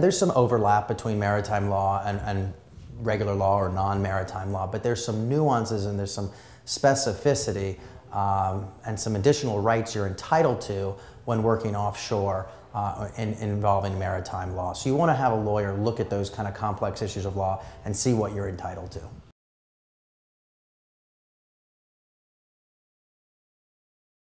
There's some overlap between maritime law and regular law or non-maritime law, but there's some nuances and there's some specificity and some additional rights you're entitled to when working offshore involving maritime law. So you want to have a lawyer look at those kind of complex issues of law and see what you're entitled to.